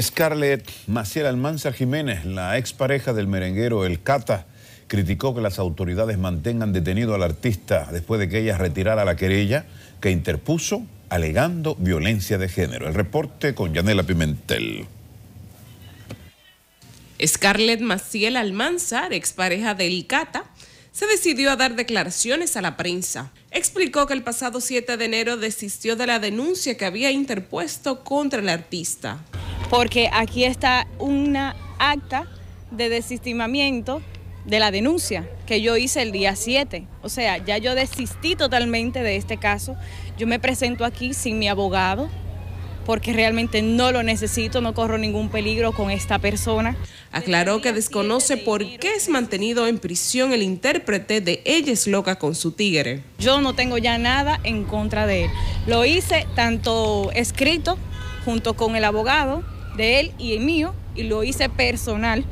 Scarlett Massiel Almanzar Jiménez, la expareja del merenguero El Cata, criticó que las autoridades mantengan detenido al artista después de que ella retirara la querella que interpuso alegando violencia de género. El reporte con Yanela Pimentel. Scarlett Massiel Almanzar, expareja de El Cata, se decidió a dar declaraciones a la prensa. Explicó que el pasado 7 de enero desistió de la denuncia que había interpuesto contra el artista. Porque aquí está una acta de desistimiento de la denuncia que yo hice el día 7. O sea, ya yo desistí totalmente de este caso. Yo me presento aquí sin mi abogado, porque realmente no lo necesito, no corro ningún peligro con esta persona. Aclaró que desconoce por qué es mantenido en prisión el intérprete de Ella es loca con su tigre. Yo no tengo ya nada en contra de él. Lo hice tanto escrito junto con el abogado de él y el mío, y lo hice personal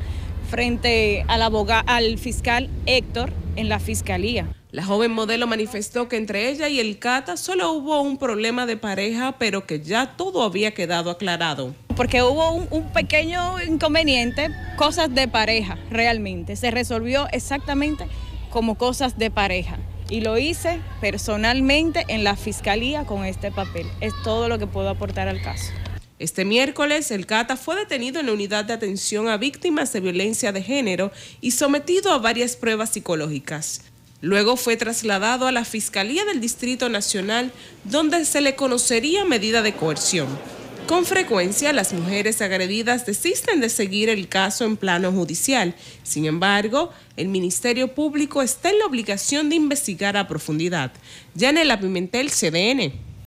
frente al fiscal Héctor en la fiscalía. La joven modelo manifestó que entre ella y El Cata solo hubo un problema de pareja, pero que ya todo había quedado aclarado. Porque hubo un pequeño inconveniente, cosas de pareja realmente. Se resolvió exactamente como cosas de pareja. Y lo hice personalmente en la fiscalía con este papel. Es todo lo que puedo aportar al caso. Este miércoles, El Cata fue detenido en la Unidad de Atención a Víctimas de Violencia de Género y sometido a varias pruebas psicológicas. Luego fue trasladado a la Fiscalía del Distrito Nacional, donde se le conocería medida de coerción. Con frecuencia, las mujeres agredidas desisten de seguir el caso en plano judicial. Sin embargo, el Ministerio Público está en la obligación de investigar a profundidad. Yanela Pimentel, CDN.